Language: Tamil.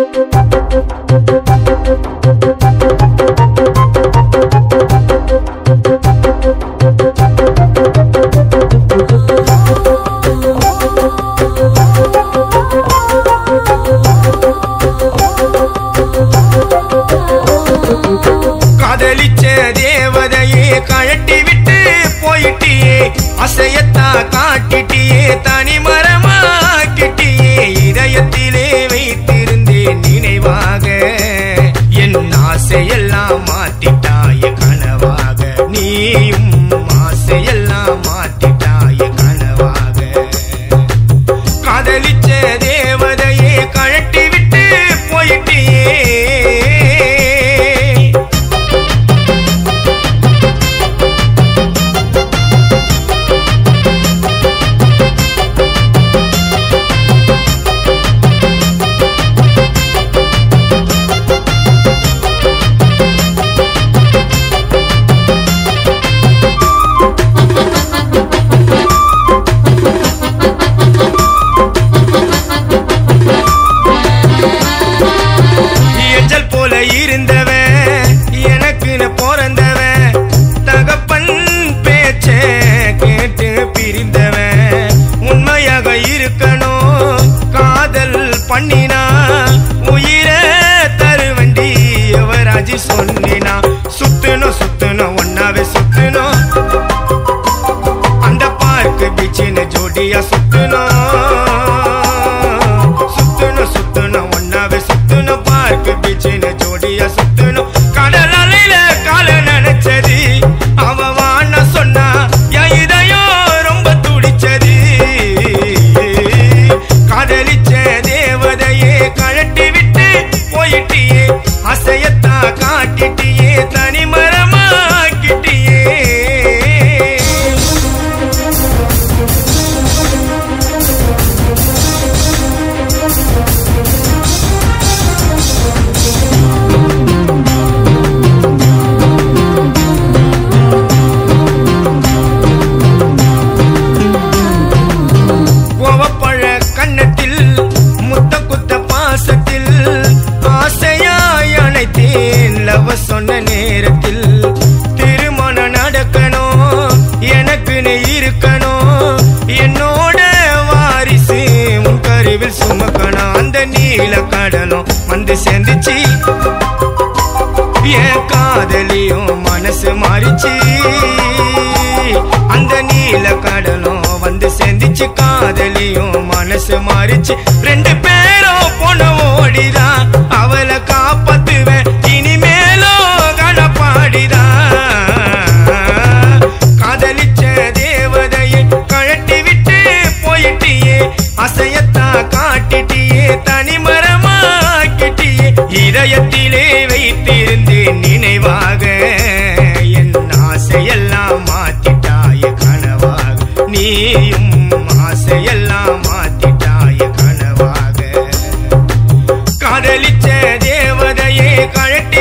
கழட்டி